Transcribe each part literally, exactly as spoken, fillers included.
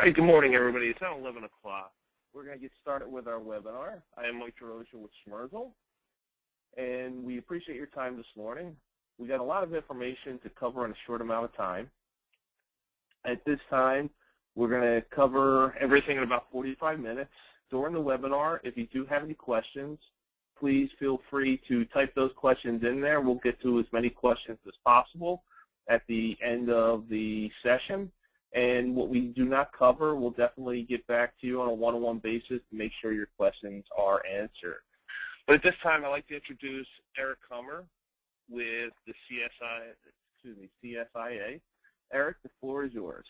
All right, good morning, everybody. It's now eleven o'clock. We're going to get started with our webinar. I am Mike DeRosia with Schmersal, and we appreciate your time this morning. We got a lot of information to cover in a short amount of time. At this time, we're going to cover everything in about forty-five minutes. During the webinar, if you do have any questions, please feel free to type those questions in there. We'll get to as many questions as possible at the end of the session. And what we do not cover, we'll definitely get back to you on a one-on-one basis to make sure your questions are answered. But at this time, I'd like to introduce Eric Kummer with the C S I, excuse me, C S I A. Eric, the floor is yours.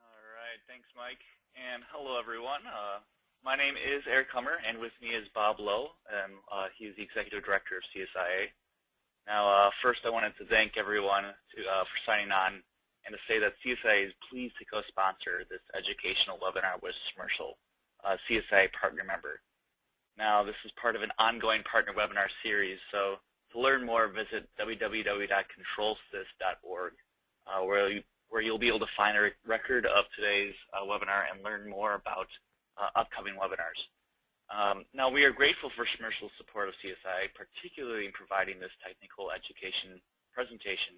All right, thanks, Mike, and hello, everyone. Uh, my name is Eric Kummer, and with me is Bob Lowe, and uh, he is the Executive Director of C S I A. Now, uh, first I wanted to thank everyone to, uh, for signing on and to say that C S I A is pleased to co-sponsor this educational webinar with Schmersal, a C S I A partner member. Now, this is part of an ongoing partner webinar series, so to learn more, visit w w w dot control sys dot org, uh, where, you, where you'll be able to find a record of today's uh, webinar and learn more about uh, upcoming webinars. Um, now, we are grateful for Schmersal's support of C S I A, particularly in providing this technical education presentation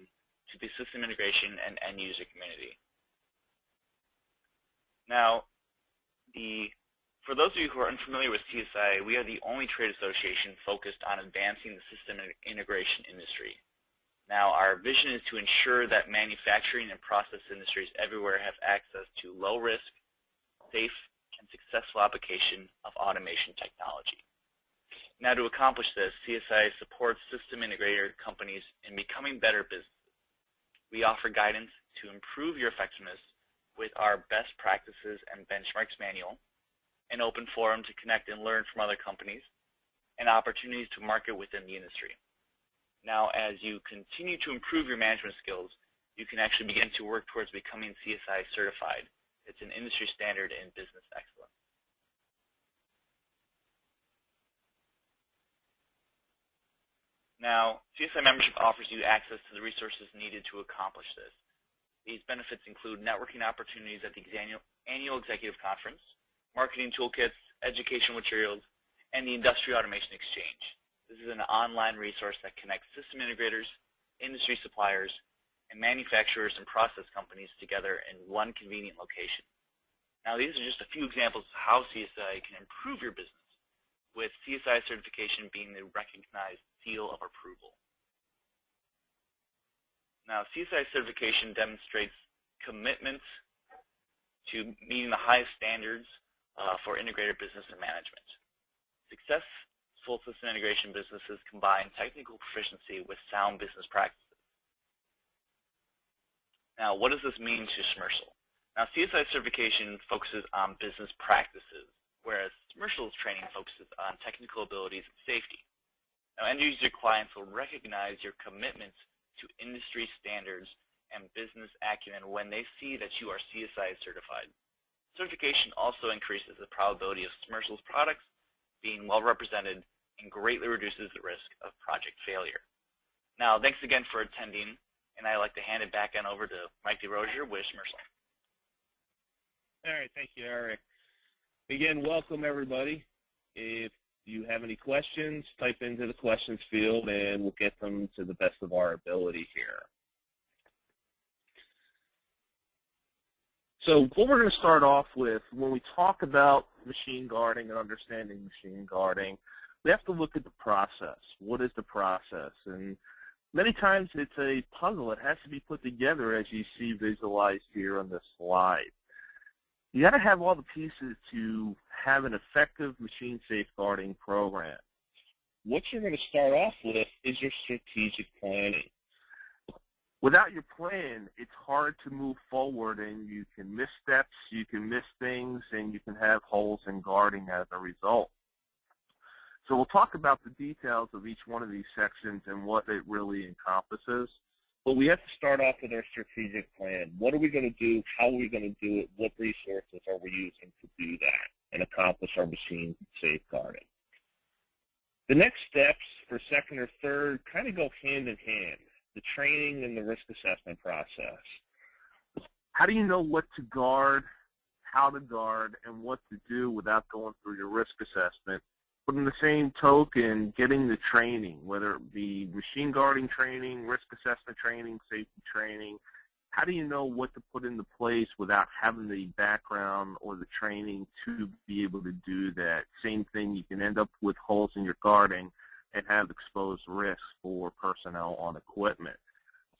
to the system integration and end-user community. Now, the, for those of you who are unfamiliar with C S I A, we are the only trade association focused on advancing the system integration industry. Now, our vision is to ensure that manufacturing and process industries everywhere have access to low-risk, safe, and successful application of automation technology. Now, to accomplish this, C S I A supports system integrator companies in becoming better businesses. We offer guidance to improve your effectiveness with our best practices and benchmarks manual, an open forum to connect and learn from other companies, and opportunities to market within the industry. Now, as you continue to improve your management skills, you can actually begin to work towards becoming C S I A certified. It's an industry standard in business excellence. Now, C S I membership offers you access to the resources needed to accomplish this. These benefits include networking opportunities at the annual, annual executive conference, marketing toolkits, educational materials, and the Industry Automation Exchange. This is an online resource that connects system integrators, industry suppliers, and manufacturers and process companies together in one convenient location. Now, these are just a few examples of how C S I A can improve your business, with C S I A certification being the recognized seal of approval. Now, C S I A certification demonstrates commitment to meeting the highest standards uh, for integrated business and management. Successful system integration businesses combine technical proficiency with sound business practices. Now, what does this mean to Schmersal? Now, C S I certification focuses on business practices, whereas Schmersal's training focuses on technical abilities and safety. Now, end-user clients will recognize your commitments to industry standards and business acumen when they see that you are C S I certified. Certification also increases the probability of Schmersal's products being well represented and greatly reduces the risk of project failure. Now, thanks again for attending. And I'd like to hand it back on over to Mike DeRosia with Schmersal. All right, thank you, Eric. Again, welcome, everybody. If you have any questions, type into the questions field, and we'll get them to the best of our ability here. So what we're going to start off with, when we talk about machine guarding and understanding machine guarding, we have to look at the process. What is the process? And many times it's a puzzle. It has to be put together, as you see visualized here on this slide. You got to have all the pieces to have an effective machine safeguarding program. What you're going to start off with is your strategic planning. Without your plan, it's hard to move forward, and you can miss steps, you can miss things, and you can have holes in guarding as a result. So we'll talk about the details of each one of these sections and what it really encompasses. But we have to start off with our strategic plan. What are we going to do? How are we going to do it? What resources are we using to do that and accomplish our machine safeguarding? The next steps for second or third kind of go hand in hand, the training and the risk assessment process. How do you know what to guard, how to guard, and what to do without going through your risk assessment? But in the same token, getting the training, whether it be machine guarding training, risk assessment training, safety training, how do you know what to put into place without having the background or the training to be able to do that? Same thing, you can end up with holes in your guarding and have exposed risks for personnel on equipment.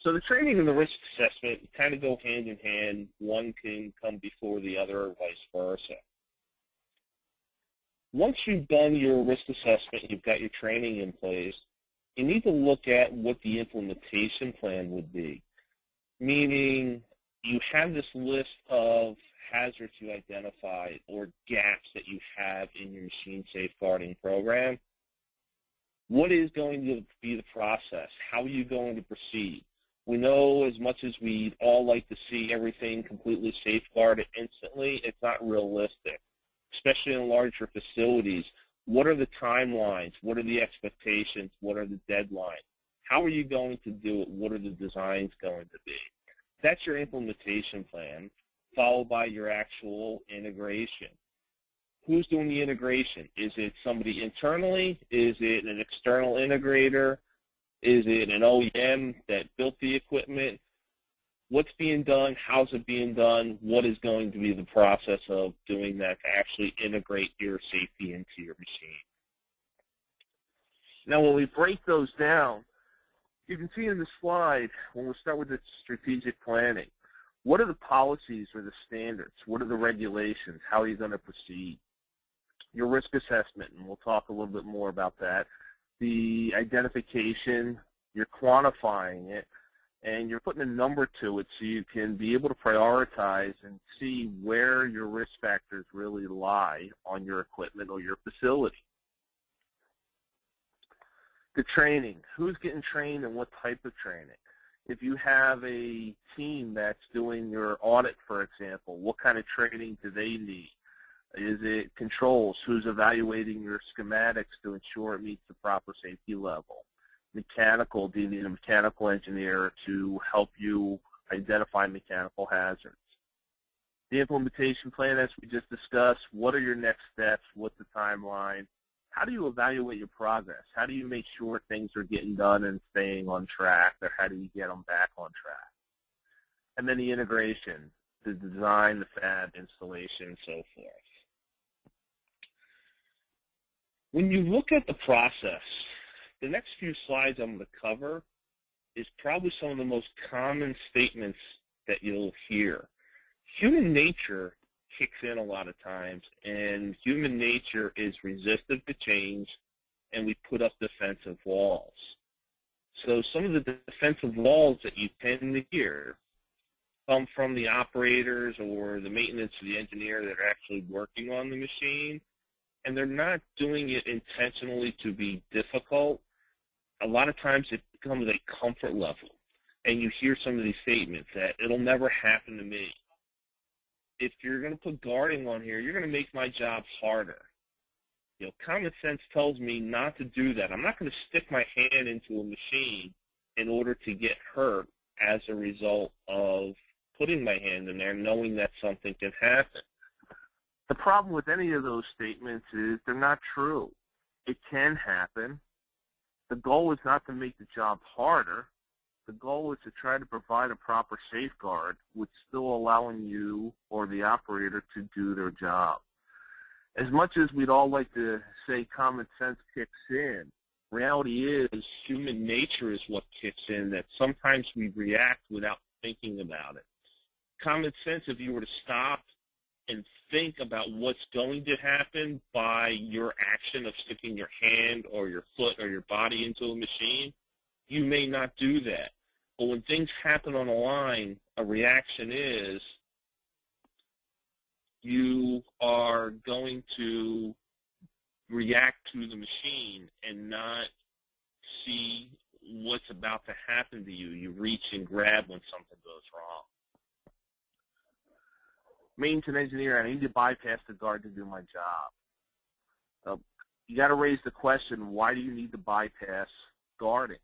So the training and the risk assessment kind of go hand in hand. One can come before the other or vice versa. Once you've done your risk assessment, you've got your training in place, you need to look at what the implementation plan would be. Meaning, you have this list of hazards you identified or gaps that you have in your machine safeguarding program. What is going to be the process? How are you going to proceed? We know, as much as we'd all like to see everything completely safeguarded instantly, it's not realistic, especially in larger facilities. What are the timelines? What are the expectations? What are the deadlines? How are you going to do it? What are the designs going to be? That's your implementation plan, followed by your actual integration. Who's doing the integration? Is it somebody internally? Is it an external integrator? Is it an O E M that built the equipment? What's being done? How's it being done? What is going to be the process of doing that to actually integrate your safety into your machine? Now, when we break those down, you can see in the slide, when we start with the strategic planning, what are the policies or the standards? What are the regulations? How are you going to proceed? Your risk assessment, and we'll talk a little bit more about that. The identification, you're quantifying it, and you're putting a number to it so you can be able to prioritize and see where your risk factors really lie on your equipment or your facility. The training, who's getting trained and what type of training. If you have a team that's doing your audit, for example, what kind of training do they need? Is it controls? Who's evaluating your schematics to ensure it meets the proper safety level? Mechanical, do you need a mechanical engineer to help you identify mechanical hazards? The implementation plan, as we just discussed, what are your next steps? What's the timeline? How do you evaluate your progress? How do you make sure things are getting done and staying on track, or how do you get them back on track? And then the integration, the design, the fab, installation, and so forth. When you look at the process, the next few slides I'm going to cover is probably some of the most common statements that you'll hear. Human nature kicks in a lot of times, and human nature is resistant to change, and we put up defensive walls. So some of the defensive walls that you tend to hear come from the operators or the maintenance or the engineer that are actually working on the machine, and they're not doing it intentionally to be difficult. A lot of times it becomes a comfort level, and you hear some of these statements that it'll never happen to me. If you're going to put guarding on here, you're going to make my job harder. You know, common sense tells me not to do that. I'm not going to stick my hand into a machine in order to get hurt as a result of putting my hand in there, knowing that something can happen. The problem with any of those statements is they're not true. It can happen. The goal is not to make the job harder. The goal is to try to provide a proper safeguard with still allowing you or the operator to do their job. As much as we'd all like to say common sense kicks in, reality is human nature is what kicks in, that sometimes we react without thinking about it. Common sense, if you were to stop and think about what's going to happen by your action of sticking your hand or your foot or your body into a machine, you may not do that. But when things happen on a line, a reaction is you are going to react to the machine and not see what's about to happen to you. You reach and grab when something goes wrong. Maintenance engineer, I need to bypass the guard to do my job. Uh, you got to raise the question, why do you need to bypass guarding?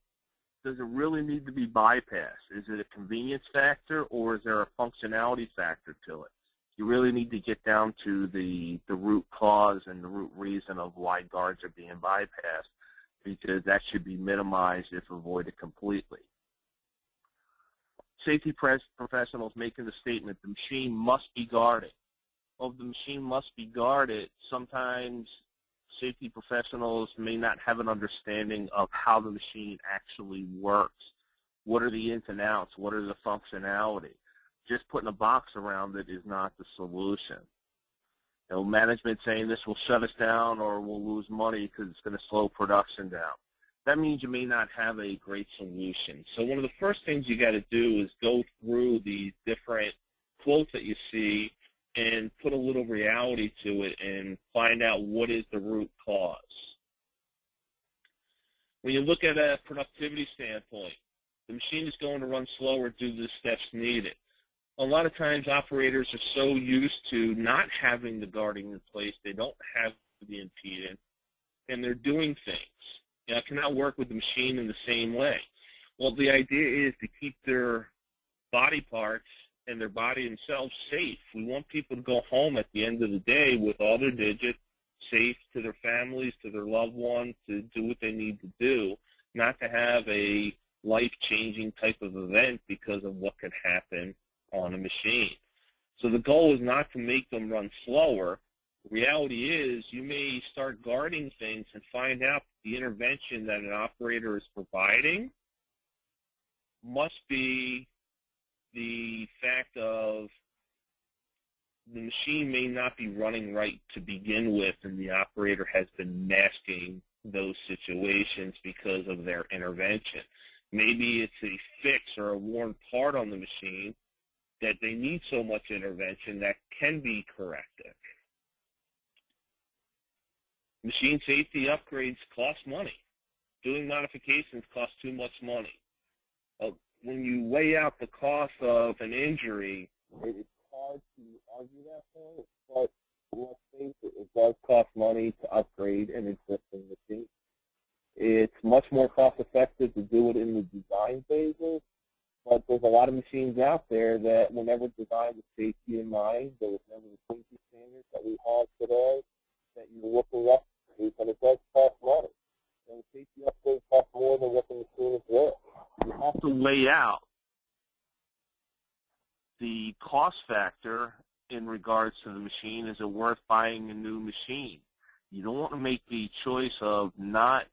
does it really need to be bypassed? Is it a convenience factor, or is there a functionality factor to it? You really need to get down to the, the root cause and the root reason of why guards are being bypassed, because that should be minimized if avoided completely. Safety professionals making the statement, the machine must be guarded. Well, if the machine must be guarded, sometimes safety professionals may not have an understanding of how the machine actually works. What are the ins and outs? What are the functionality? Just putting a box around it is not the solution. You know, management saying this will shut us down or we'll lose money because it's going to slow production down. That means you may not have a great solution. So one of the first things you got to do is go through these different quotes that you see and put a little reality to it and find out what is the root cause. When you look at a productivity standpoint, the machine is going to run slower due to the steps needed. A lot of times operators are so used to not having the guarding in place, they don't have the impedance, and they're doing things. You know, I cannot work with the machine in the same way. Well, the idea is to keep their body parts and their body themselves safe. We want people to go home at the end of the day with all their digits, safe to their families, to their loved ones, to do what they need to do, not to have a life-changing type of event because of what could happen on a machine. So the goal is not to make them run slower. The reality is you may start guarding things and find out the intervention that an operator is providing must be the fact of the machine may not be running right to begin with, and the operator has been masking those situations because of their intervention. Maybe it's a fix or a worn part on the machine that they need so much intervention that can be corrected. Machine safety upgrades cost money. Doing modifications costs too much money. Uh, when you weigh out the cost of an injury, it's hard to argue that point, but let's face it, it does cost money to upgrade an existing machine. It's much more cost effective to do it in the design phases. But there's a lot of machines out there that were never designed with safety in mind. There was never the safety standards that we have today that you're looking up to, but it does cost money. And the safety upgrades cost more than what the machine is worth. You have to lay out the cost factor in regards to the machine. Is it worth buying a new machine? You don't want to make the choice of not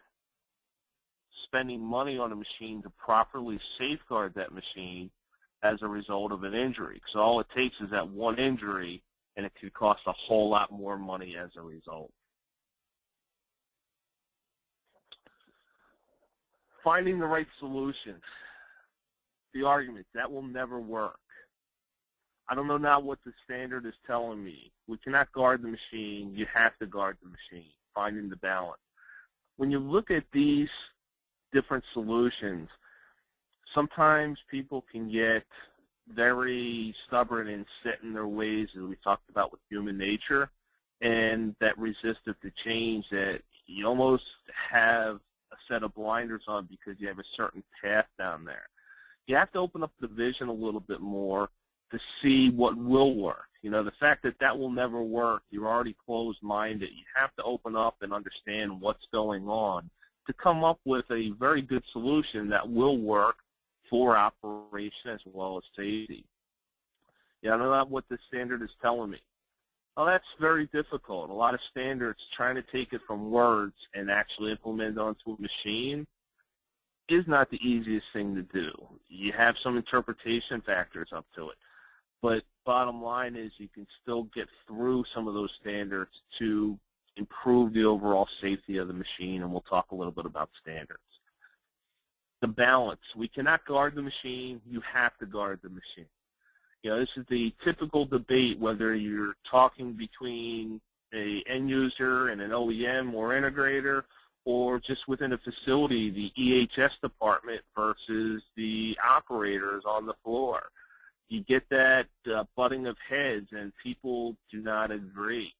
spending money on a machine to properly safeguard that machine as a result of an injury. Because all it takes is that one injury, and it could cost a whole lot more money as a result. Finding the right solution. The argument, that will never work. I don't know now what the standard is telling me. We cannot guard the machine. You have to guard the machine. Finding the balance. When you look at these different solutions, sometimes people can get very stubborn and set in their ways, as we talked about with human nature, and that resistive to change, that you almost have a set of blinders on because you have a certain path down there. You have to open up the vision a little bit more to see what will work. You know, the fact that that will never work, you're already closed-minded. You have to open up and understand what's going on to come up with a very good solution that will work for operation as well as safety. Yeah, I don't know what the standard is telling me. Well, that's very difficult. A lot of standards, trying to take it from words and actually implement it onto a machine is not the easiest thing to do. You have some interpretation factors up to it. But bottom line is you can still get through some of those standards to improve the overall safety of the machine, and we'll talk a little bit about standards. The balance. We cannot guard the machine. You have to guard the machine. You know, this is the typical debate whether you're talking between an end user and an O E M or integrator, or just within a facility, the E H S department versus the operators on the floor. You get that uh, butting of heads, and people do not agree.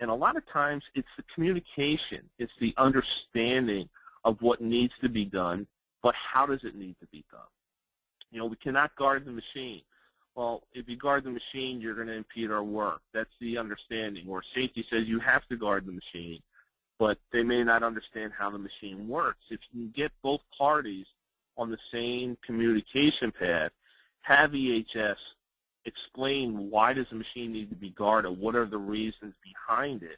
And a lot of times it's the communication, it's the understanding of what needs to be done but how does it need to be done? You know, we cannot guard the machine. Well, if you guard the machine, you're going to impede our work. That's the understanding. Or safety says you have to guard the machine, but they may not understand how the machine works. If you can get both parties on the same communication path, have E H S explain why does the machine need to be guarded, what are the reasons behind it.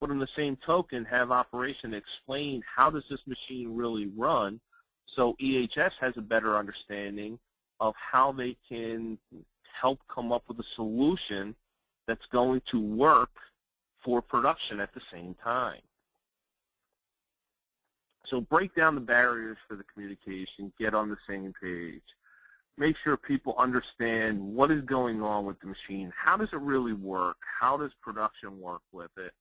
But on the same token, have operation explain how does this machine really run, so E H S has a better understanding of how they can help come up with a solution that's going to work for production at the same time. So break down the barriers for the communication, get on the same page. Make sure people understand what is going on with the machine. How does it really work? How does production work with it?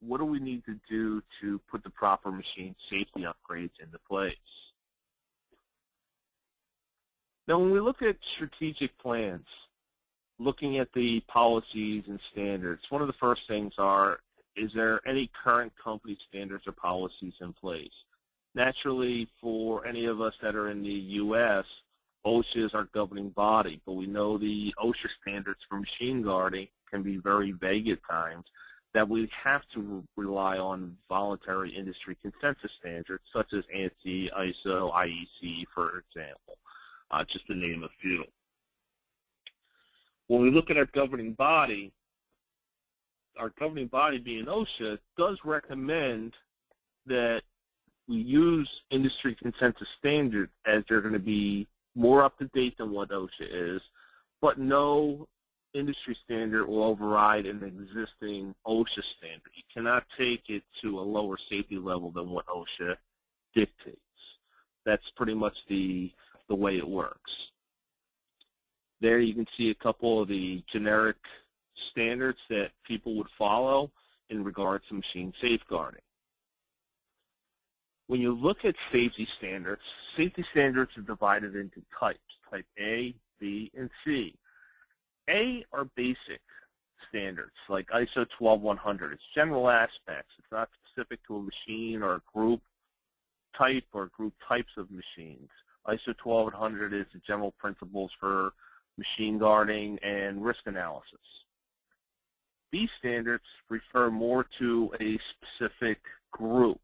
What do we need to do to put the proper machine safety upgrades into place? Now, when we look at strategic plans, looking at the policies and standards, one of the first things are, is there any current company standards or policies in place? Naturally, for any of us that are in the U S, OSHA is our governing body, but we know the OSHA standards for machine guarding can be very vague at times, that we have to rely on voluntary industry consensus standards such as ANSI, ISO, I E C, for example, uh, just to name a few. When we look at our governing body, our governing body being OSHA does recommend that we use industry consensus standards, as they're going to be more up-to-date than what OSHA is, but no industry standard will override an existing OSHA standard. You cannot take it to a lower safety level than what OSHA dictates. That's pretty much the, the way it works. There you can see a couple of the generic standards that people would follow in regards to machine safeguarding. When you look at safety standards, safety standards are divided into types, type A, B, and C. A are basic standards, like ISO twelve one hundred. It's general aspects. It's not specific to a machine or a group type or group types of machines. ISO twelve one hundred is the general principles for machine guarding and risk analysis. B standards refer more to a specific group,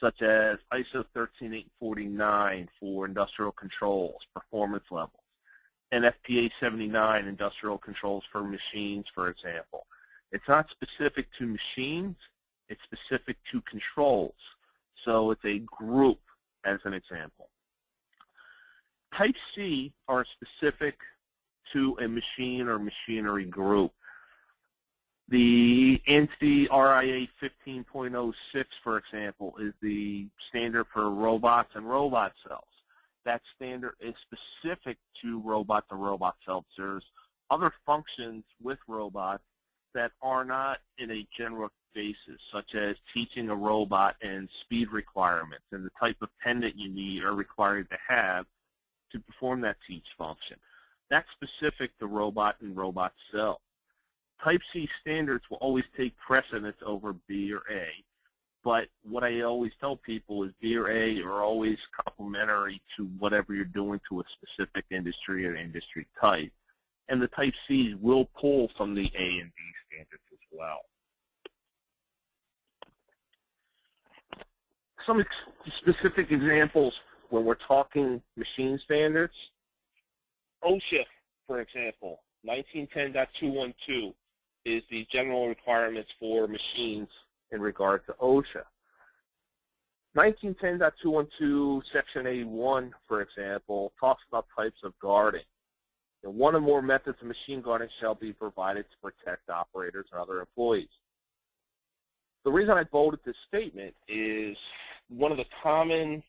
such as ISO thirteen eight forty-nine for industrial controls, performance levels, N F P A seventy-nine industrial controls for machines, for example. It's not specific to machines, it's specific to controls. So it's a group, as an example. Type C are specific to a machine or machinery group. The ANSI R I A fifteen point oh six, for example, is the standard for robots and robot cells. That standard is specific to robots and robot cells. There's other functions with robots that are not in a general basis, such as teaching a robot and speed requirements and the type of pen that you need or required to have to perform that teach function. That's specific to robot and robot cell. Type C standards will always take precedence over B or A, but what I always tell people is B or A are always complementary to whatever you're doing to a specific industry or industry type, and the type Cs will pull from the A and B standards as well. Some ex specific examples when we're talking machine standards. OSHA, for example, nineteen ten point two one two. is the general requirements for machines in regard to OSHA. nineteen ten point two one two section eighty-one, for example, talks about types of guarding. And one or more methods of machine guarding shall be provided to protect operators and other employees. The reason I bolded this statement is one of the common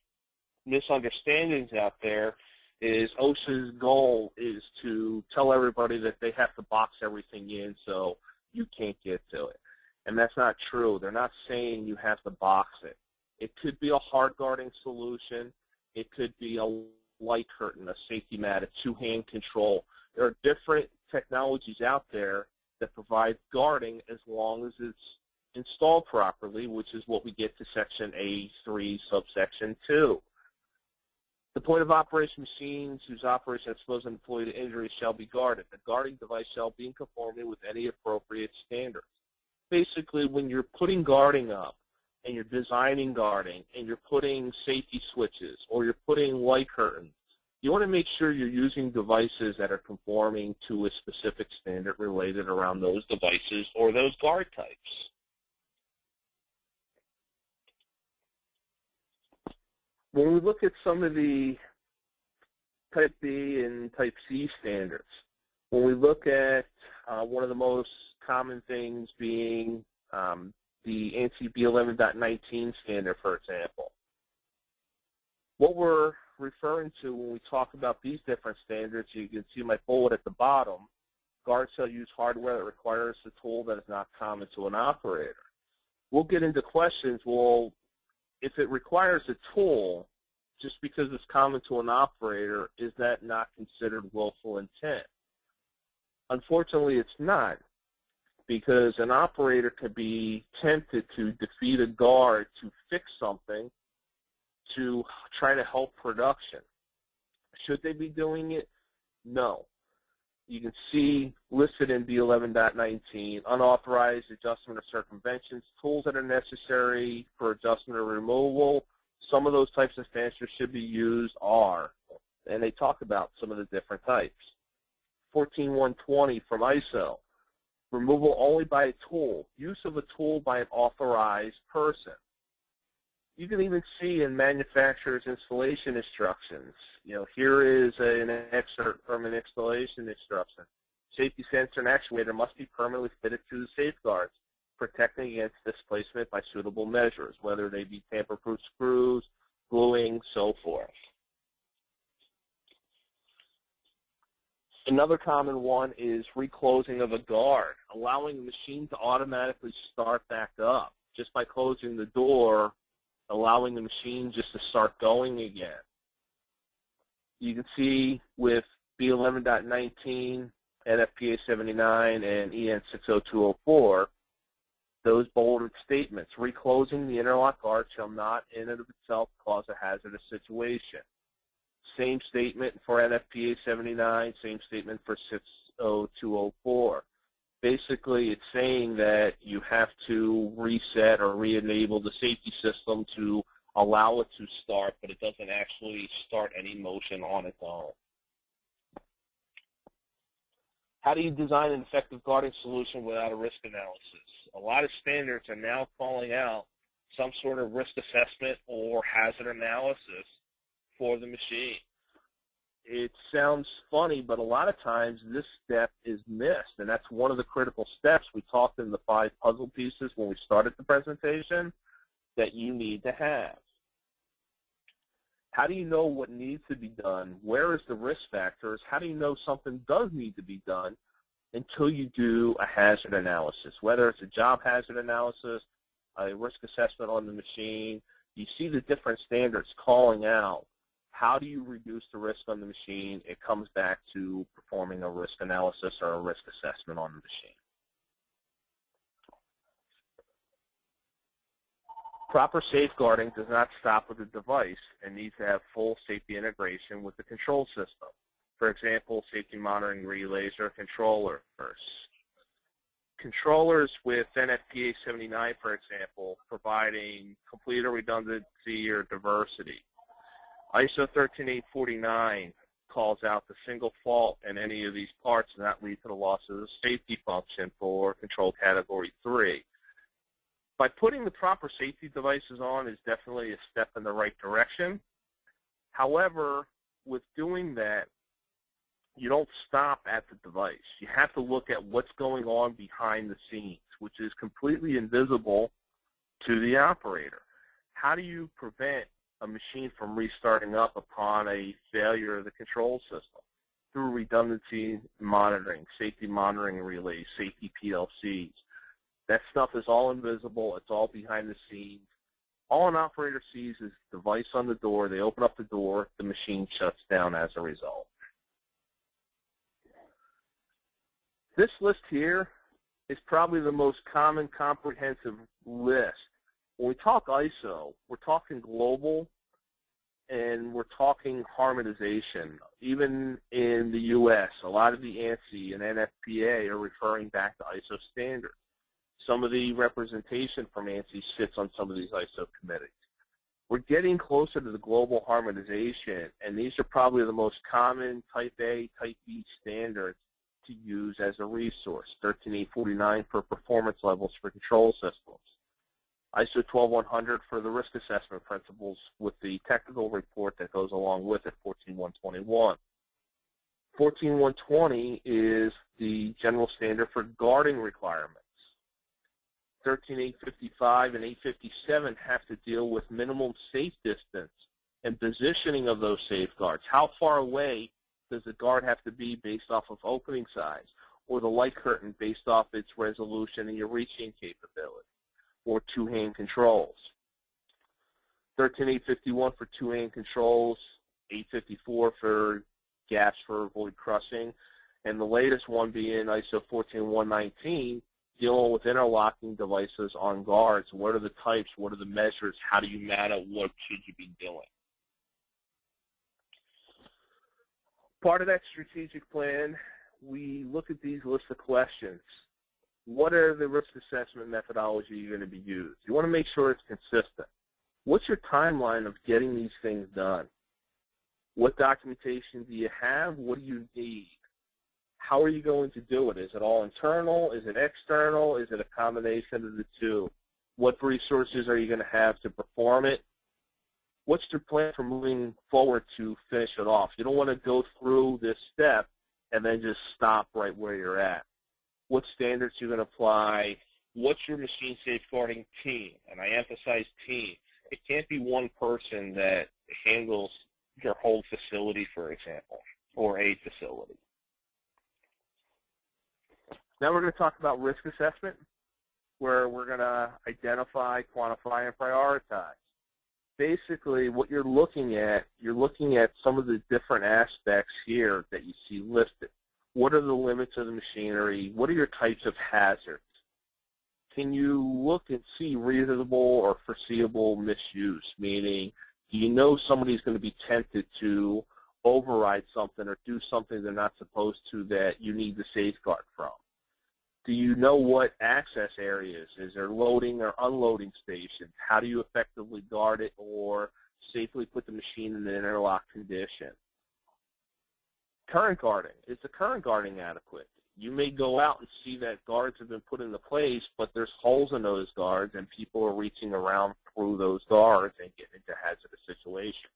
misunderstandings out there is OSHA's goal is to tell everybody that they have to box everything in so you can't get to it. And that's not true. They're not saying you have to box it. It could be a hard guarding solution. It could be a light curtain, a safety mat, a two-hand control. There are different technologies out there that provide guarding as long as it's installed properly, which is what we get to section A three, subsection two. The point of operation machines whose operation exposes an employee to injury shall be guarded. The guarding device shall be in conformity with any appropriate standards. Basically, when you're putting guarding up, and you're designing guarding, and you're putting safety switches, or you're putting light curtains, you want to make sure you're using devices that are conforming to a specific standard related around those devices or those guard types. When we look at some of the Type B and Type C standards, when we look at uh, one of the most common things being um, the ANSI B eleven point nineteen standard, for example, what we're referring to when we talk about these different standards, you can see my bullet at the bottom, guards shall use hardware that requires a tool that is not common to an operator. We'll get into questions, well, if it requires a tool, just because it's common to an operator, is that not considered willful intent? Unfortunately, it's not, because an operator could be tempted to defeat a guard to fix something to try to help production. Should they be doing it? No. You can see listed in B eleven point nineteen, unauthorized adjustment or circumventions, tools that are necessary for adjustment or removal. Some of those types of standards should be used are, and they talk about some of the different types. fourteen one twenty from I S O, removal only by a tool, use of a tool by an authorized person. You can even see in manufacturer's installation instructions. You know, here is a, an excerpt from an installation instruction. Safety sensor and actuator must be permanently fitted to the safeguards, protecting against displacement by suitable measures, whether they be tamper-proof screws, gluing, so forth. Another common one is reclosing of a guard, allowing the machine to automatically start back up just by closing the door, allowing the machine just to start going again. You can see with B eleven point nineteen, N F P A seventy-nine, and E N six oh two oh four, those bolded statements. Reclosing the interlock guard shall not in and of itself cause a hazardous situation. Same statement for N F P A seventy-nine, same statement for six oh two oh four. Basically, it's saying that you have to reset or re-enable the safety system to allow it to start, but it doesn't actually start any motion on its own. How do you design an effective guarding solution without a risk analysis? A lot of standards are now calling out some sort of risk assessment or hazard analysis for the machine. It sounds funny, but a lot of times this step is missed, and that's one of the critical steps we talked in the five puzzle pieces when we started the presentation that you need to have. How do you know what needs to be done? Where is the risk factors? How do you know something does need to be done until you do a hazard analysis, whether it's a job hazard analysis, a risk assessment on the machine? You see the different standards calling out, how do you reduce the risk on the machine? It comes back to performing a risk analysis or a risk assessment on the machine. Proper safeguarding does not stop with the device and needs to have full safety integration with the control system. For example, safety monitoring relays or controllers. Controllers with N F P A seventy-nine, for example, providing complete or redundancy or diversity. I S O thirteen eight forty-nine calls out the single fault in any of these parts and that leads to the loss of the safety function for control category three. By putting the proper safety devices on is definitely a step in the right direction. However, with doing that, you don't stop at the device. You have to look at what's going on behind the scenes, which is completely invisible to the operator. How do you prevent a machine from restarting up upon a failure of the control system? Through redundancy monitoring, safety monitoring relays, safety P L Cs. That stuff is all invisible, it's all behind the scenes. All an operator sees is the device on the door, they open up the door, the machine shuts down as a result. This list here is probably the most common comprehensive list. When we talk I S O, we're talking global, and we're talking harmonization. Even in the U S, a lot of the ANSI and N F P A are referring back to ISO standards. Some of the representation from ANSI sits on some of these ISO committees. We're getting closer to the global harmonization, and these are probably the most common Type A, Type B standards to use as a resource. thirteen eight forty-nine for performance levels for control systems. ISO twelve one hundred for the risk assessment principles with the technical report that goes along with it, fourteen one twenty-one. fourteen one twenty is the general standard for guarding requirements. thirteen eight fifty-five and eight fifty-seven have to deal with minimum safe distance and positioning of those safeguards. How far away does the guard have to be based off of opening size, or the light curtain based off its resolution and your reaching capability, or two-hand controls? thirteen eight fifty-one for two-hand controls, eight fifty-four for gaps for void crushing, and the latest one being ISO fourteen one nineteen, dealing with interlocking devices on guards. What are the types? What are the measures? How do you matter? What should you be doing? Part of that strategic plan, we look at these lists of questions. What are the risk assessment methodology you're going to be used? You want to make sure it's consistent. What's your timeline of getting these things done? What documentation do you have? What do you need? How are you going to do it? Is it all internal? Is it external? Is it a combination of the two? What resources are you going to have to perform it? What's your plan for moving forward to finish it off? You don't want to go through this step and then just stop right where you're at. What standards you're going to apply? What's your machine safeguarding team? And I emphasize team. It can't be one person that handles your whole facility, for example, or a facility. Now we're going to talk about risk assessment, where we're going to identify, quantify, and prioritize. Basically, what you're looking at, you're looking at some of the different aspects here that you see listed. What are the limits of the machinery? What are your types of hazards? Can you look and see reasonable or foreseeable misuse? Meaning, do you know somebody's going to be tempted to override something or do something they're not supposed to that you need to safeguard from? Do you know what access areas? Is there loading or unloading stations? How do you effectively guard it or safely put the machine in an interlock condition? Current guarding. Is the current guarding adequate? You may go out and see that guards have been put into place, but there's holes in those guards, and people are reaching around through those guards and getting into hazardous situations.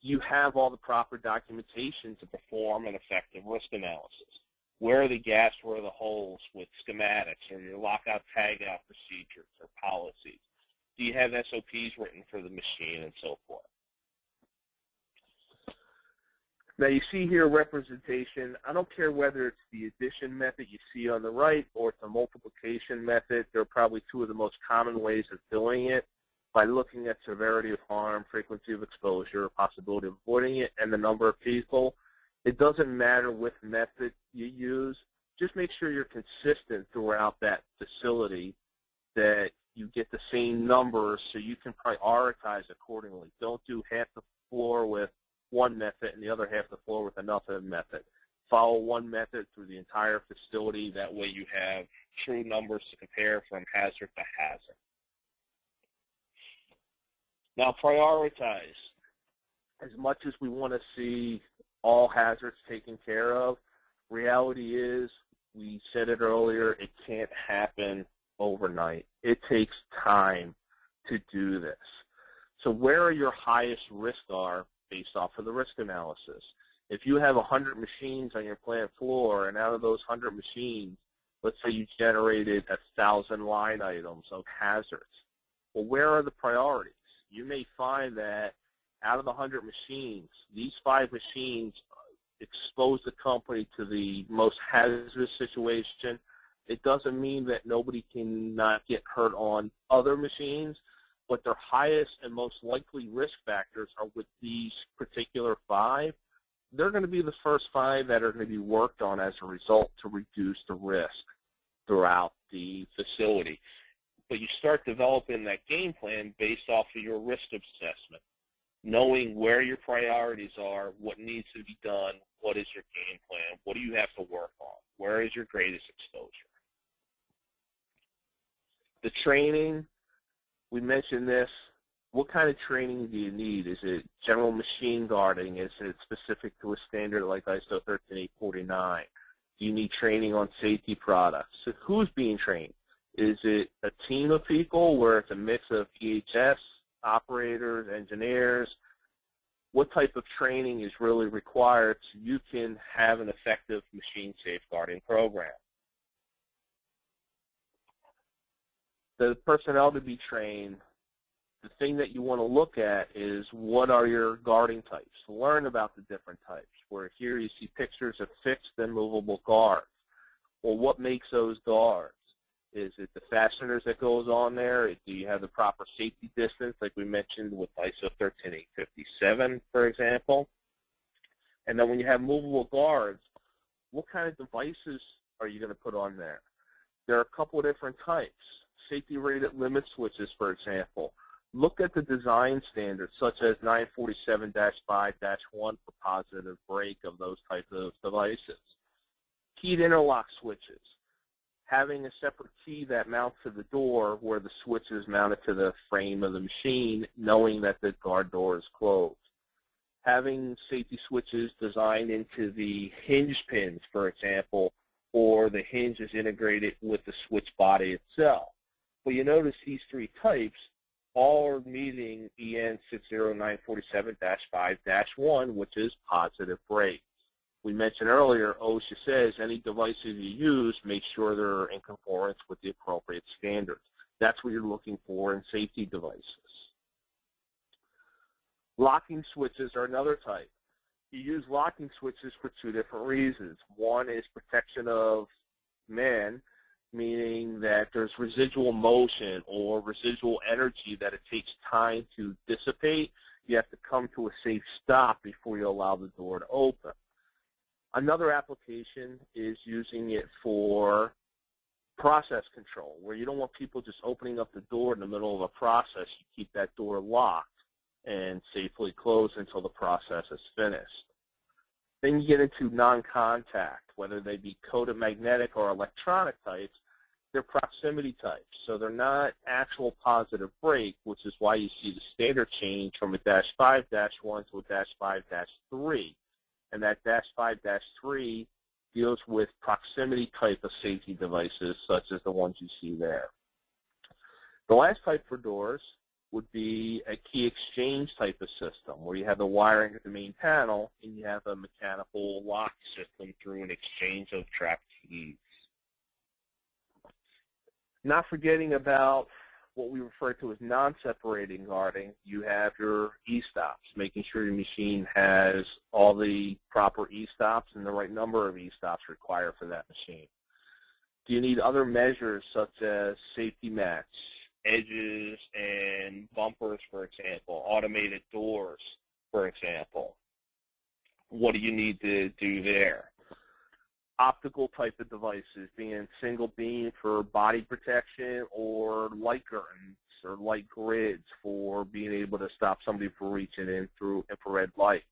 You have all the proper documentation to perform an effective risk analysis. Where are the gaps? Where are the holes with schematics or your lockout, tagout procedures or policies? Do you have S O Ps written for the machine and so forth? Now you see here representation. I don't care whether it's the addition method you see on the right or it's the multiplication method. They're probably two of the most common ways of doing it, by looking at severity of harm, frequency of exposure, possibility of avoiding it, and the number of people. It doesn't matter which method you use. Just make sure you're consistent throughout that facility, that you get the same numbers so you can prioritize accordingly. Don't do half the floor with one method and the other half the floor with another method. Follow one method through the entire facility. That way you have true numbers to compare from hazard to hazard. Now prioritize. As much as we want to see all hazards taken care of, reality is, we said it earlier, it can't happen overnight. It takes time to do this. So where are your highest risks are based off of the risk analysis? If you have one hundred machines on your plant floor, and out of those one hundred machines, let's say you generated one thousand line items of hazards, well, where are the priorities? You may find that out of the one hundred machines, these five machines expose the company to the most hazardous situation. It doesn't mean that nobody can not get hurt on other machines, but their highest and most likely risk factors are with these particular five. They're going to be the first five that are going to be worked on as a result to reduce the risk throughout the facility. But you start developing that game plan based off of your risk assessment. knowing where your priorities are, what needs to be done, what is your game plan, what do you have to work on, where is your greatest exposure. The training, we mentioned this. What kind of training do you need? Is it general machine guarding? Is it specific to a standard like I S O one three eight four nine? Do you need training on safety products? So who's being trained? Is it a team of people where it's a mix of E H S, operators, engineers? What type of training is really required so you can have an effective machine safeguarding program? The personnel to be trained, the thing that you want to look at is what are your guarding types. Learn about the different types, where here you see pictures of fixed and movable guards. Well, what makes those guards? Is it the fasteners that goes on there? Do you have the proper safety distance, like we mentioned with I S O one three eight five seven, for example? And then when you have movable guards, what kind of devices are you going to put on there? There are a couple of different types. Safety rated limit switches, for example. Look at the design standards, such as nine forty-seven dash five dash one for positive break of those types of devices. Keyed interlock switches, having a separate key that mounts to the door where the switch is mounted to the frame of the machine, knowing that the guard door is closed. Having safety switches designed into the hinge pins, for example, or the hinge is integrated with the switch body itself. But you notice these three types all are meeting E N six oh nine four seven dash five dash one, which is positive breaks. We mentioned earlier, OSHA says any devices you use, make sure they're in conformance with the appropriate standards. That's what you're looking for in safety devices. Locking switches are another type. You use locking switches for two different reasons. One is protection of man, meaning that there's residual motion or residual energy that it takes time to dissipate. You have to come to a safe stop before you allow the door to open. Another application is using it for process control, where you don't want people just opening up the door in the middle of a process. You keep that door locked and safely closed until the process is finished. Then you get into non-contact, whether they be coated magnetic or electronic types. They're proximity types, so they're not actual positive break, which is why you see the standard change from a dash five dash one to a dash five dash three, and that dash five dash three deals with proximity type of safety devices, such as the ones you see there. The last type for doors would be a key exchange type of system, where you have the wiring at the main panel and you have a mechanical lock system through an exchange of trapped keys. Not forgetting about what we refer to as non-separating guarding, you have your e-stops, making sure your machine has all the proper e-stops and the right number of e-stops required for that machine. Do you need other measures such as safety mats, edges and bumpers, for example, automated doors, for example? What do you need to do there? Optical type of devices, being single beam for body protection, or light curtains or light grids for being able to stop somebody from reaching in through infrared light.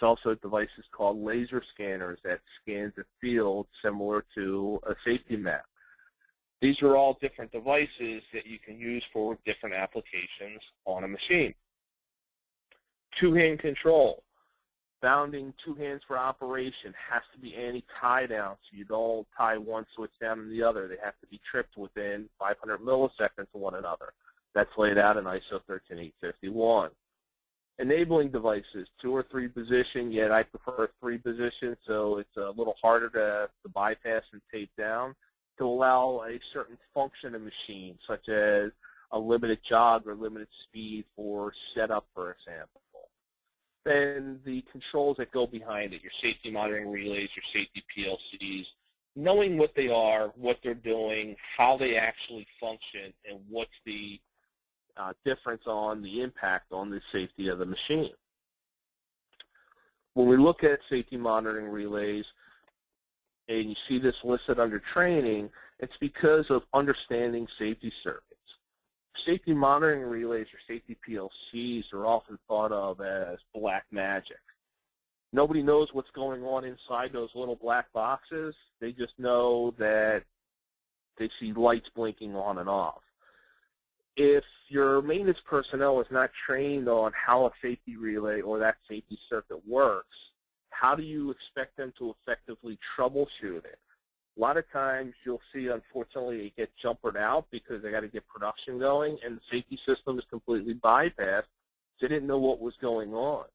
There's also devices called laser scanners that scans the field similar to a safety map. These are all different devices that you can use for different applications on a machine. Two-hand control. Bounding two hands for operation has to be anti-tie down, so you don't tie one switch down and the other. They have to be tripped within five hundred milliseconds of one another. That's laid out in I S O one three eight five one. Enabling devices, two or three position, yet I prefer three position, so it's a little harder to, to bypass and tape down, to allow a certain function of machine, such as a limited jog or limited speed for setup, for example. Then the controls that go behind it, your safety monitoring relays, your safety P L Cs, knowing what they are, what they're doing, how they actually function, and what's the uh, difference on the impact on the safety of the machine. When we look at safety monitoring relays, and you see this listed under training, it's because of understanding safety circuits. Safety monitoring relays or safety P L Cs are often thought of as black magic. Nobody knows what's going on inside those little black boxes. They just know that they see lights blinking on and off. If your maintenance personnel is not trained on how a safety relay or that safety circuit works, how do you expect them to effectively troubleshoot it? A lot of times you'll see, unfortunately, they get jumpered out because they got to get production going, and the safety system is completely bypassed. They didn't know what was going on.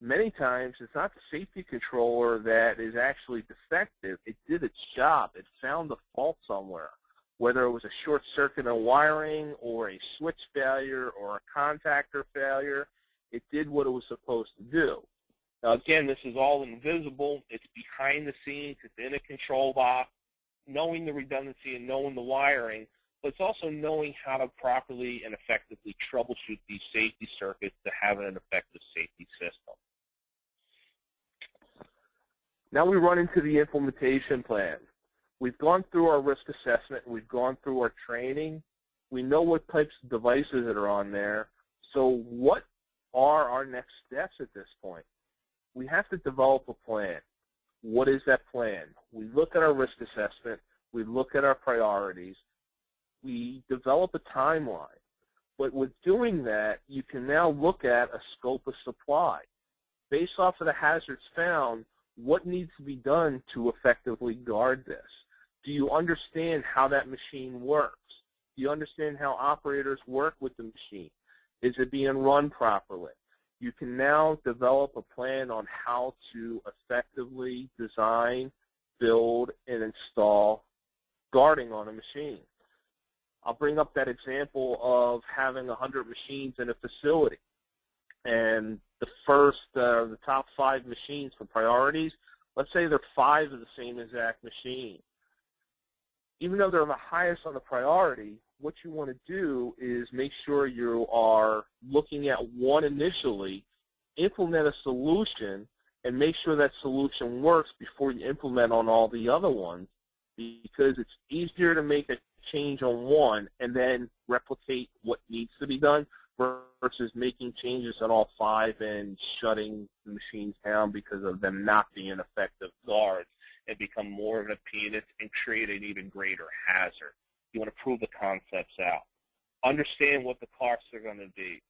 Many times it's not the safety controller that is actually defective. It did its job. It found the fault somewhere, whether it was a short circuit in wiring or a switch failure or a contactor failure. It did what it was supposed to do. Now, again, this is all invisible. It's behind the scenes. It's in a control box, knowing the redundancy and knowing the wiring, but it's also knowing how to properly and effectively troubleshoot these safety circuits to have an effective safety system. Now we run into the implementation plan. We've gone through our risk assessment, and we've gone through our training. We know what types of devices that are on there. So what are our next steps at this point? We have to develop a plan. What is that plan? We look at our risk assessment. We look at our priorities. We develop a timeline. But with doing that, you can now look at a scope of supply. Based off of the hazards found, what needs to be done to effectively guard this? Do you understand how that machine works? Do you understand how operators work with the machine? Is it being run properly? You can now develop a plan on how to effectively design, build, and install guarding on a machine. I'll bring up that example of having one hundred machines in a facility. And the first, uh, the top five machines for priorities, let's say they're five of the same exact machine. Even though they're the highest on the priority, what you want to do is make sure you are looking at one initially, implement a solution, and make sure that solution works before you implement on all the other ones, because it's easier to make a change on one and then replicate what needs to be done versus making changes on all five and shutting the machines down because of them not being effective guards and become more of a penis and create an even greater hazard. You want to prove the concepts out. Understand what the costs are going to be.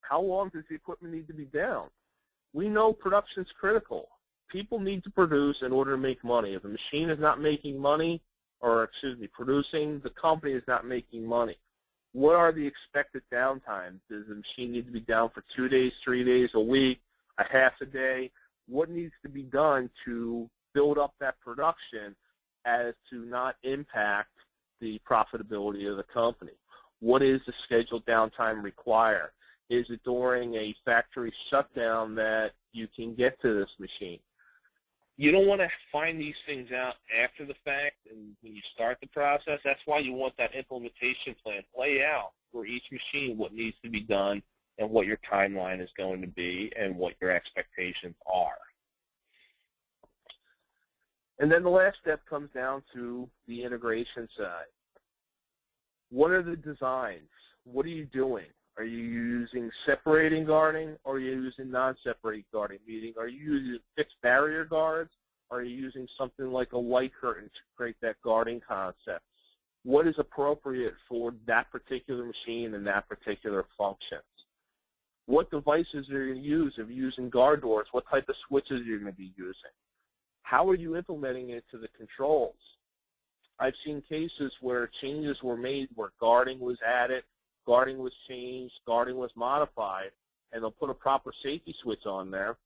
How long does the equipment need to be down? We know production's critical. People need to produce in order to make money. If a machine is not making money, or excuse me, producing, the company is not making money. What are the expected downtime? Does the machine need to be down for two days, three days, a week, a half a day? What needs to be done to build up that production as to not impact the profitability of the company? What is the scheduled downtime required? Is it during a factory shutdown that you can get to this machine? You don't want to find these things out after the fact and when you start the process. That's why you want that implementation plan. Lay out for each machine what needs to be done and what your timeline is going to be and what your expectations are. And then the last step comes down to the integration side. What are the designs? What are you doing? Are you using separating guarding, or are you using non-separating guarding? Meaning, are you using fixed barrier guards? Are you using something like a light curtain to create that guarding concept? What is appropriate for that particular machine and that particular function? What devices are you going to use if you're using guard doors? What type of switches are you going to be using? How are you implementing it to the controls? I've seen cases where changes were made where guarding was added, guarding was changed, guarding was modified, and they'll put a proper safety switch on there,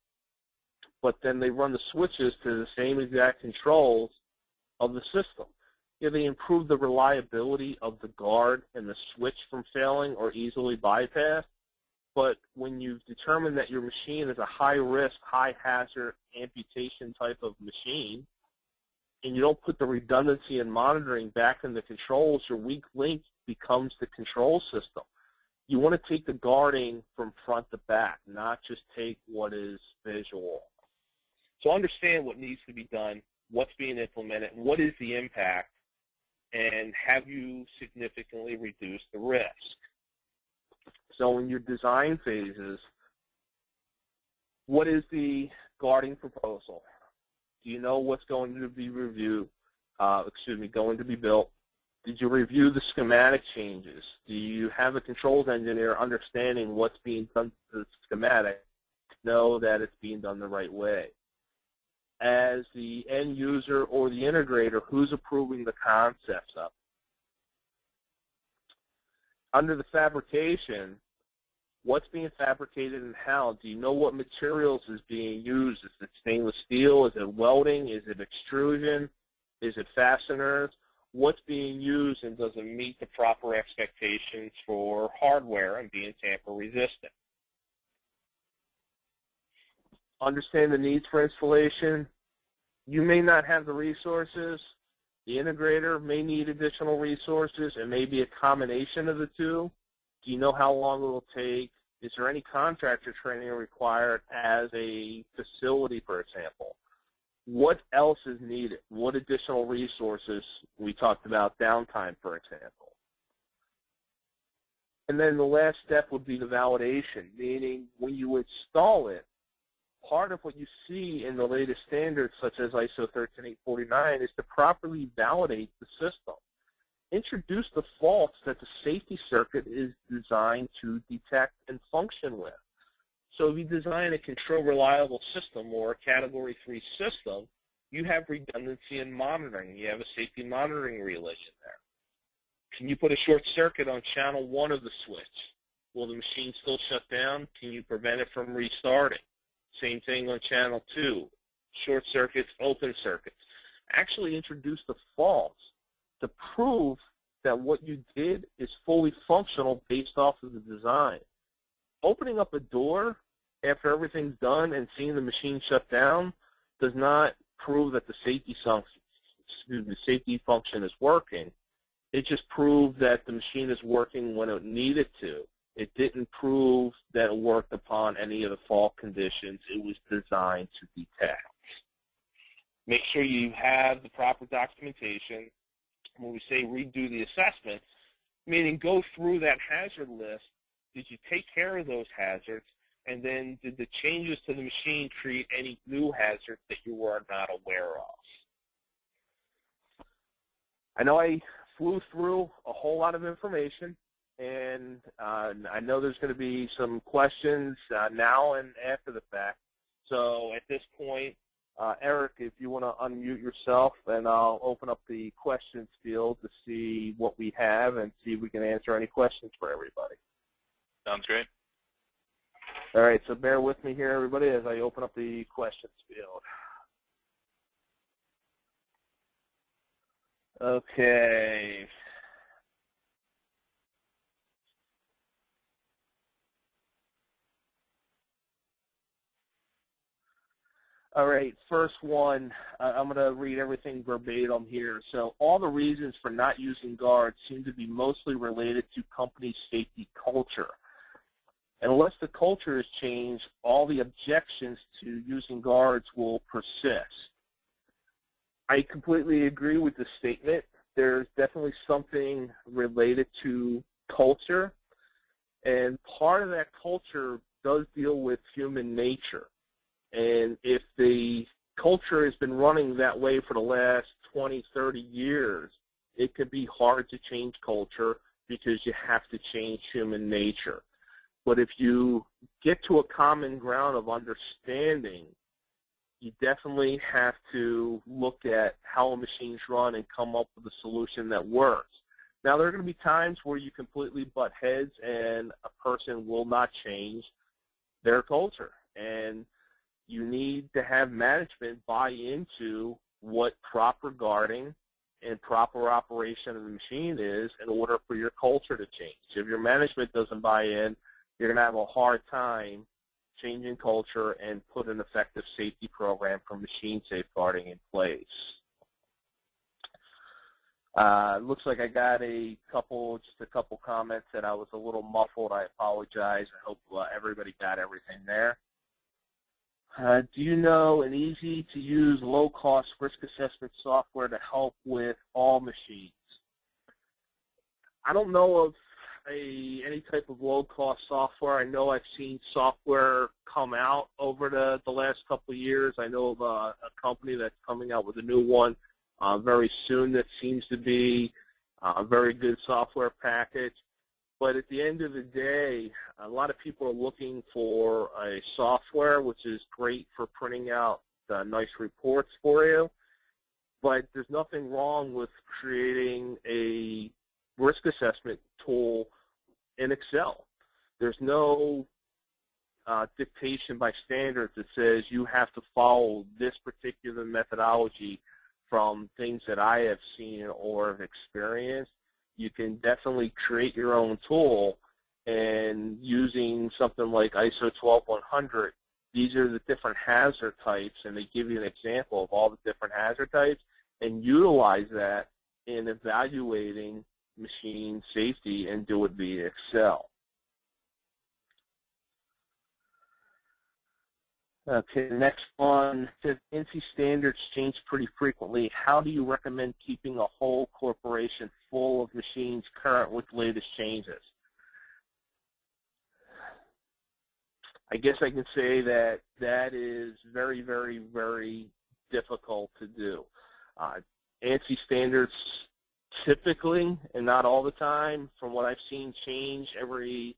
but then they run the switches to the same exact controls of the system. If they improve the reliability of the guard and the switch from failing or easily bypassed, but when you've determined that your machine is a high-risk, high-hazard amputation type of machine, and you don't put the redundancy and monitoring back in the controls, your weak link becomes the control system. You want to take the guarding from front to back, not just take what is visual. So understand what needs to be done, what's being implemented, what is the impact, and have you significantly reduced the risk? So in your design phases, what is the guarding proposal? Do you know what's going to be reviewed, uh, excuse me, going to be built? Did you review the schematic changes? Do you have a controls engineer understanding what's being done to the schematic to know that it's being done the right way? As the end user or the integrator, who's approving the concepts up? Under the fabrication, what's being fabricated and how? Do you know what materials is being used? Is it stainless steel? Is it welding? Is it extrusion? Is it fasteners? What's being used, and does it meet the proper expectations for hardware and being tamper resistant? Understand the needs for installation. You may not have the resources. The integrator may need additional resources. It may be a combination of the two. Do you know how long it will take? Is there any contractor training required as a facility, for example? What else is needed? What additional resources? We talked about downtime, for example. And then the last step would be the validation, meaning when you install it, part of what you see in the latest standards, such as ISO thirteen eight forty-nine, is to properly validate the system. Introduce the faults that the safety circuit is designed to detect and function with. So if you design a control reliable system or a category three system, you have redundancy in monitoring. You have a safety monitoring relay in there. Can you put a short circuit on channel one of the switch? Will the machine still shut down? Can you prevent it from restarting? Same thing on channel two, short circuits, open circuits. Actually introduce the faults to prove that what you did is fully functional based off of the design. Opening up a door after everything's done and seeing the machine shut down does not prove that the safety function, excuse me, safety function is working. It just proved that the machine is working when it needed to. It didn't prove that it worked upon any of the fault conditions it was designed to detect. Make sure you have the proper documentation. When we say redo the assessment, meaning go through that hazard list. Did you take care of those hazards? And then did the changes to the machine create any new hazards that you were not aware of? I know I flew through a whole lot of information. And uh, I know there's going to be some questions uh, now and after the fact. So at this point, uh, Eric, if you want to unmute yourself, and I'll open up the questions field to see what we have and see if we can answer any questions for everybody. Sounds great. All right, so bear with me here, everybody, as I open up the questions field. Okay. All right, first one, uh, I'm going to read everything verbatim here. So all the reasons for not using guards seem to be mostly related to company safety culture. Unless the culture is changed, all the objections to using guards will persist. I completely agree with this statement. There's definitely something related to culture, and part of that culture does deal with human nature. And if the culture has been running that way for the last twenty, thirty years, it could be hard to change culture because you have to change human nature. But if you get to a common ground of understanding, you definitely have to look at how a machine's run and come up with a solution that works. Now, there are going to be times where you completely butt heads and a person will not change their culture. And you need to have management buy into what proper guarding and proper operation of the machine is in order for your culture to change. If your management doesn't buy in, you're going to have a hard time changing culture and put an effective safety program for machine safeguarding in place. Uh, looks like I got a couple, just a couple comments that I was a little muffled. I apologize. I hope uh, everybody got everything there. Uh, do you know an easy-to-use, low-cost risk assessment software to help with all machines? I don't know of a, any type of low-cost software. I know I've seen software come out over the, the last couple of years. I know of a, a company that's coming out with a new one uh, very soon that seems to be a very good software package. But at the end of the day, a lot of people are looking for a software, which is great for printing out uh, nice reports for you. But there's nothing wrong with creating a risk assessment tool in Excel. There's no uh, dictation by standards that says you have to follow this particular methodology from things that I have seen or have experienced. You can definitely create your own tool, and using something like I S O twelve one hundred, these are the different hazard types, and they give you an example of all the different hazard types, and utilize that in evaluating machine safety, and do it via Excel. Okay, the next one says ANSI standards change pretty frequently. How do you recommend keeping a whole corporation full of machines current with latest changes? I guess I can say that that is very, very, very difficult to do. Uh, ANSI standards typically, and not all the time, from what I've seen, change every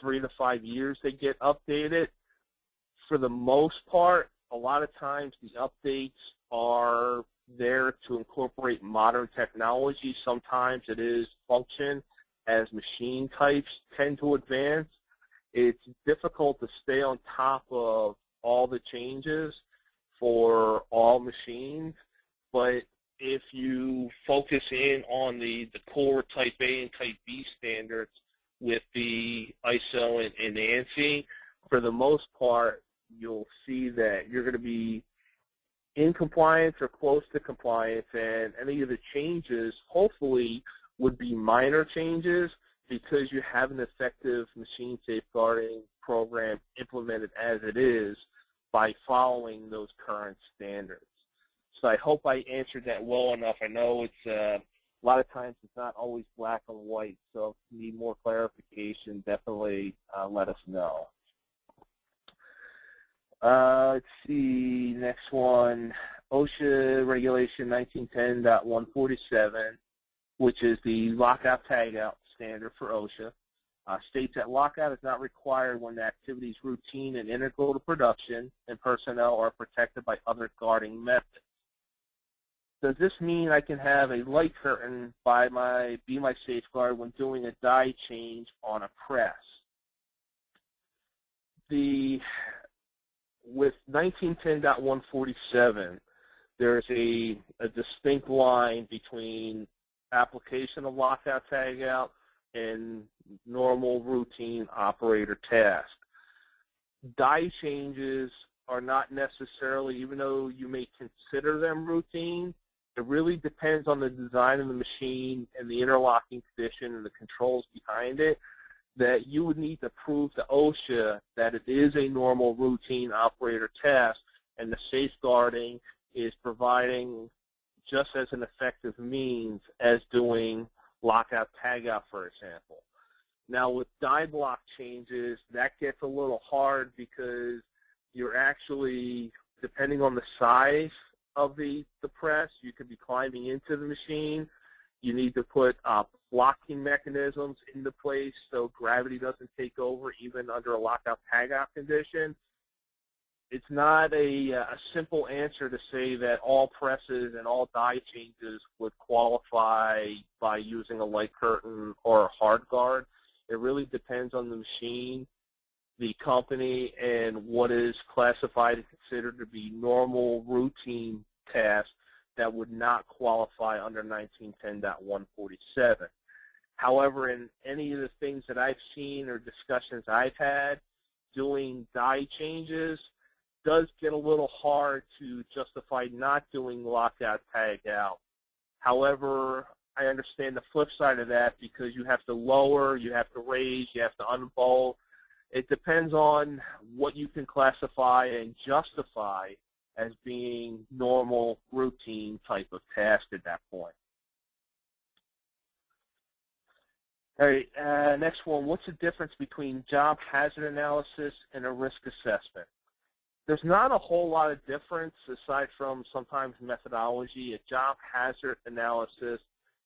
three to five years they get updated. For the most part, a lot of times the updates are there to incorporate modern technology. Sometimes it is function as machine types tend to advance. It's difficult to stay on top of all the changes for all machines, but if you focus in on the, the core type A and type B standards with the I S O and, and ANSI, for the most part, you'll see that you're going to be in compliance or close to compliance, and any of the changes hopefully would be minor changes because you have an effective machine safeguarding program implemented as it is by following those current standards. So I hope I answered that well enough. I know it's uh, a lot of times it's not always black and white, so if you need more clarification, definitely uh, let us know. Uh, let's see, next one, OSHA regulation nineteen ten point one forty-seven, which is the lockout tagout standard for OSHA, uh, states that lockout is not required when the activity is routine and integral to production and personnel are protected by other guarding methods. Does this mean I can have a light curtain by my, be my safeguard when doing a die change on a press? The... With nineteen ten point one forty-seven, there's a, a distinct line between application of lockout tagout and normal routine operator task. Die changes are not necessarily, even though you may consider them routine, it really depends on the design of the machine and the interlocking condition and the controls behind it, that you would need to prove to OSHA that it is a normal routine operator task, and the safeguarding is providing just as an effective means as doing lockout tagout, for example. Now with die block changes, that gets a little hard because you're actually, depending on the size of the, the press, you could be climbing into the machine. You need to put uh, blocking mechanisms into place so gravity doesn't take over even under a lockout tagout condition. It's not a, a simple answer to say that all presses and all die changes would qualify by using a light curtain or a hard guard. It really depends on the machine, the company, and what is classified and considered to be normal routine tasks that would not qualify under nineteen ten point one forty-seven. However, in any of the things that I've seen or discussions I've had, doing die changes does get a little hard to justify not doing lockout tagout. However, I understand the flip side of that because you have to lower, you have to raise, you have to unbolt. It depends on what you can classify and justify as being normal routine type of task at that point. All right, uh, next one, what's the difference between job hazard analysis and a risk assessment? There's not a whole lot of difference aside from sometimes methodology. A job hazard analysis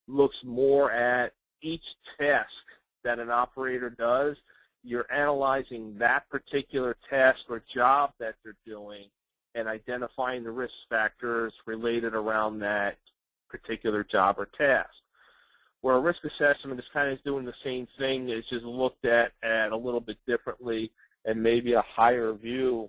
looks more at each task that an operator does. You're analyzing that particular task or job that they're doing and identifying the risk factors related around that particular job or task. Where a risk assessment is kind of doing the same thing, it's just looked at, at a little bit differently and maybe a higher view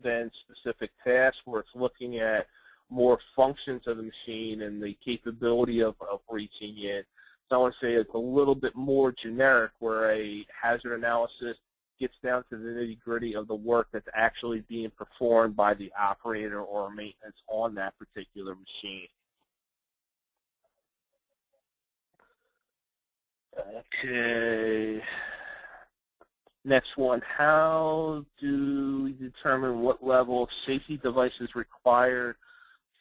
than specific tasks, where it's looking at more functions of the machine and the capability of, of reaching it. So I want to say it's a little bit more generic, where a hazard analysis gets down to the nitty-gritty of the work that's actually being performed by the operator or maintenance on that particular machine. Okay. Next one, how do we determine what level of safety device is required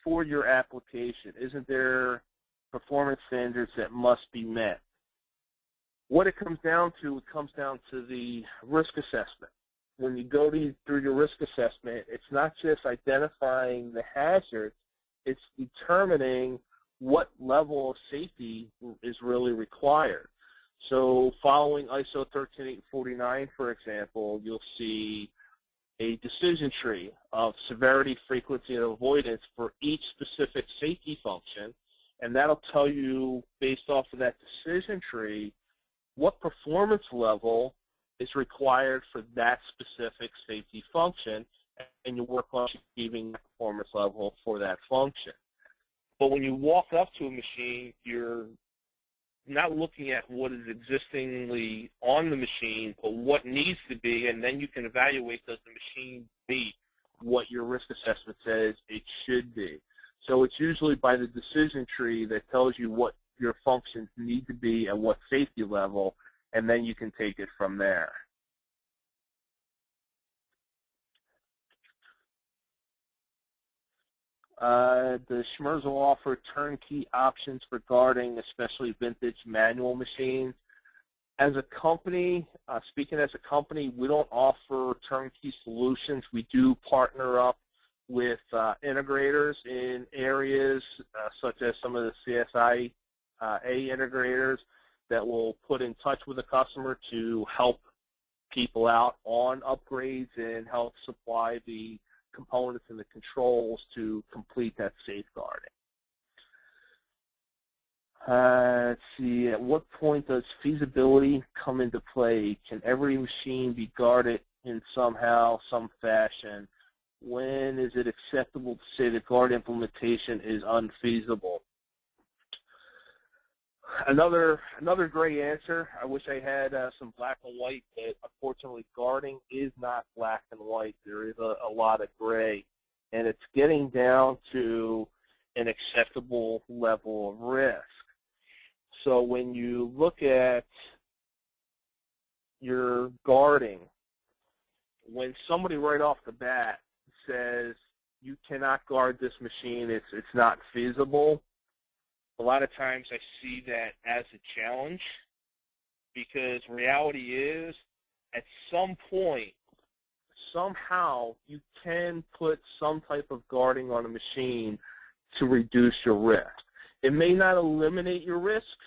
for your application? Isn't there performance standards that must be met? What it comes down to, it comes down to the risk assessment. When you go to, through your risk assessment, it's not just identifying the hazards, it's determining what level of safety is really required. So following I S O thirteen eight forty-nine, for example, you'll see a decision tree of severity, frequency, and avoidance for each specific safety function, and that'll tell you, based off of that decision tree, what performance level is required for that specific safety function, and you work on achieving the performance level for that function. But when you walk up to a machine, you're not looking at what is existingly on the machine, but what needs to be, and then you can evaluate, does the machine meet what your risk assessment says it should be. So it's usually by the decision tree that tells you what your functions need to be and what safety level, and then you can take it from there. Uh, does Schmersal offer turnkey options regarding especially vintage manual machines? As a company, uh, speaking as a company, we don't offer turnkey solutions. We do partner up with uh, integrators in areas uh, such as some of the C S I A integrators that will put in touch with the customer to help people out on upgrades and help supply the components and the controls to complete that safeguarding. Uh, let's see, at what point does feasibility come into play? Can every machine be guarded in somehow, some fashion? When is it acceptable to say that guard implementation is unfeasible? Another, another great answer. I wish I had uh, some black and white, but unfortunately guarding is not black and white. There is a, a lot of gray, and it's getting down to an acceptable level of risk. So when you look at your guarding, when somebody right off the bat says, you cannot guard this machine, it's, it's not feasible, a lot of times I see that as a challenge, because reality is at some point, somehow you can put some type of guarding on a machine to reduce your risk. It may not eliminate your risk,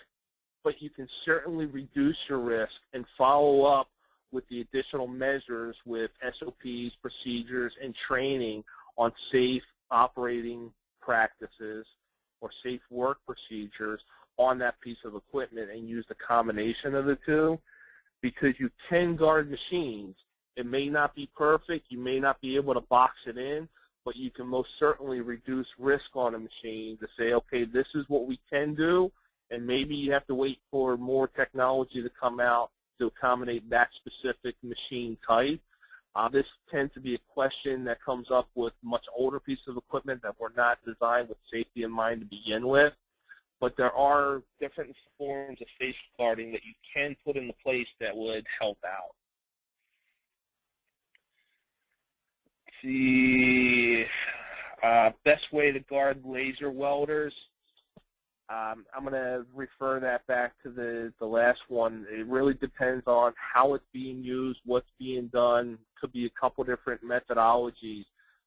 but you can certainly reduce your risk and follow up with the additional measures with S O Ps, procedures, and training on safe operating practices or safe work procedures on that piece of equipment, and use the combination of the two, because you can guard machines. It may not be perfect, you may not be able to box it in, but you can most certainly reduce risk on a machine to say, okay, this is what we can do, and maybe you have to wait for more technology to come out to accommodate that specific machine type. Uh, this tends to be a question that comes up with much older pieces of equipment that were not designed with safety in mind to begin with. But there are different forms of safeguarding that you can put into place that would help out. The uh, best way to guard laser welders. Um, I'm going to refer that back to the, the last one. It really depends on how it's being used, what's being done. Could be a couple different methodologies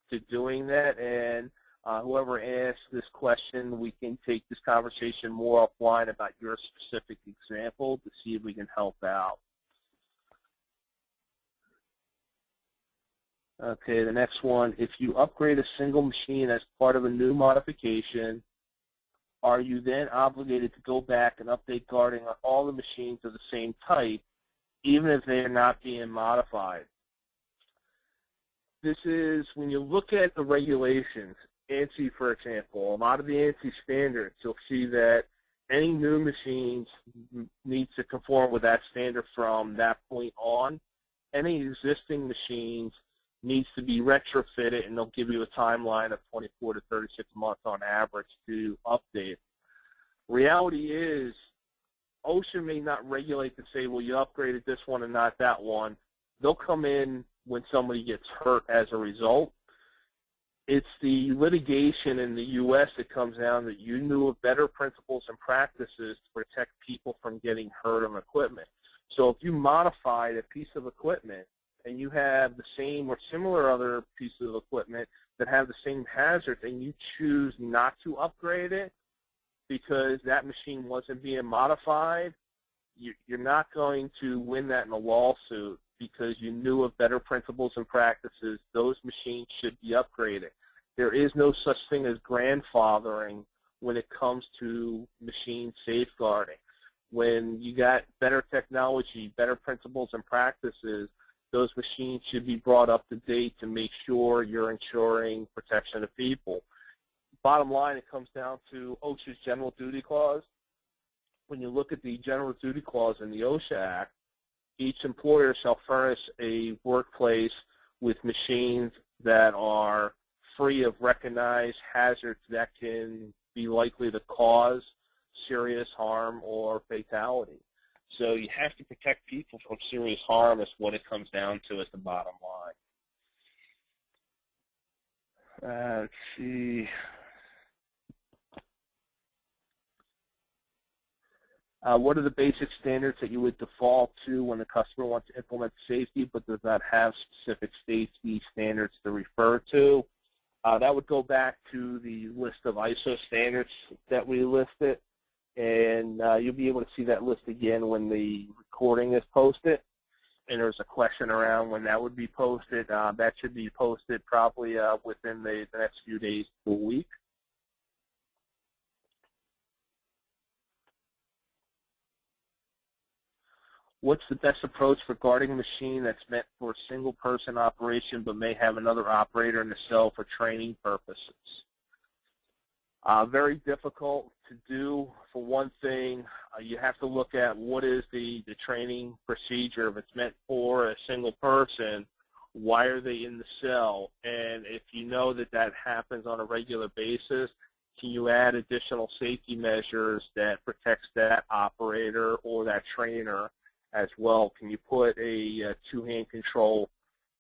to doing that. And uh, whoever asks this question, we can take this conversation more offline about your specific example to see if we can help out. Okay, the next one, if you upgrade a single machine as part of a new modification, are you then obligated to go back and update guarding on all the machines of the same type, even if they are not being modified? This is, when you look at the regulations, ANSI, for example, a lot of the ANSI standards, you'll see that any new machines needs to conform with that standard from that point on. Any existing machines needs to be retrofitted, and they'll give you a timeline of twenty-four to thirty-six months on average to update. Reality is, OSHA may not regulate to say, well, you upgraded this one and not that one. They'll come in when somebody gets hurt as a result. It's the litigation in the U S that comes down that you knew of better principles and practices to protect people from getting hurt on equipment. So if you modified a piece of equipment, and you have the same or similar other pieces of equipment that have the same hazards, and you choose not to upgrade it because that machine wasn't being modified, you're not going to win that in a lawsuit because you knew of better principles and practices. Those machines should be upgraded. There is no such thing as grandfathering when it comes to machine safeguarding. When you got better technology, better principles and practices, those machines should be brought up to date to make sure you're ensuring protection of people. Bottom line, it comes down to OSHA's General Duty Clause. When you look at the General Duty Clause in the OSHA Act, each employer shall furnish a workplace with machines that are free of recognized hazards that can be likely to cause serious harm or fatality. So you have to protect people from serious harm is what it comes down to at the bottom line. Uh, let's see. Uh, what are the basic standards that you would default to when the customer wants to implement safety but does not have specific safety standards to refer to? Uh, that would go back to the list of I S O standards that we listed. And uh, you'll be able to see that list again when the recording is posted. And there's a question around when that would be posted. Uh, that should be posted probably uh, within the, the next few days to a week. What's the best approach for guarding a machine that's meant for a single person operation but may have another operator in the cell for training purposes? Uh, very difficult to do. For one thing, uh, you have to look at what is the, the training procedure. If it's meant for a single person, why are they in the cell? And if you know that that happens on a regular basis, can you add additional safety measures that protects that operator or that trainer as well? Can you put a, a two-hand control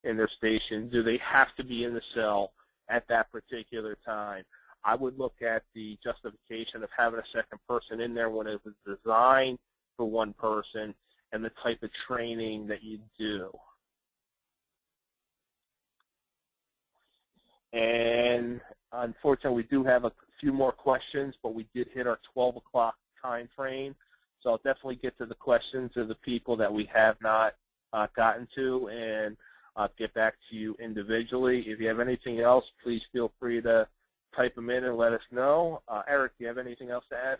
in their station? Do they have to be in the cell at that particular time? I would look at the justification of having a second person in there when it was designed for one person and the type of training that you do. And unfortunately, we do have a few more questions, but we did hit our twelve o'clock time frame. So I'll definitely get to the questions of the people that we have not uh, gotten to, and uh, get back to you individually. If you have anything else, please feel free to type them in and let us know. Uh, Eric, do you have anything else to add?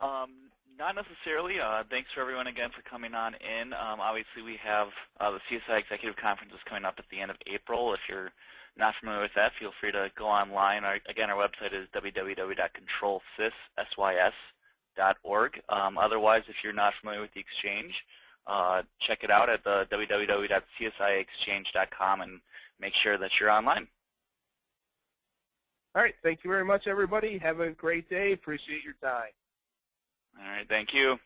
Um, not necessarily. Uh, thanks for everyone again for coming on in. Um, obviously, we have uh, the C S I Executive Conference is coming up at the end of April. If you're not familiar with that, feel free to go online. Our, again, our website is w w w dot control sys dot org. Um, otherwise, if you're not familiar with the exchange, uh, check it out at the w w w dot c s i a exchange dot com and make sure that you're online. All right, thank you very much, everybody. Have a great day. Appreciate your time. All right, thank you.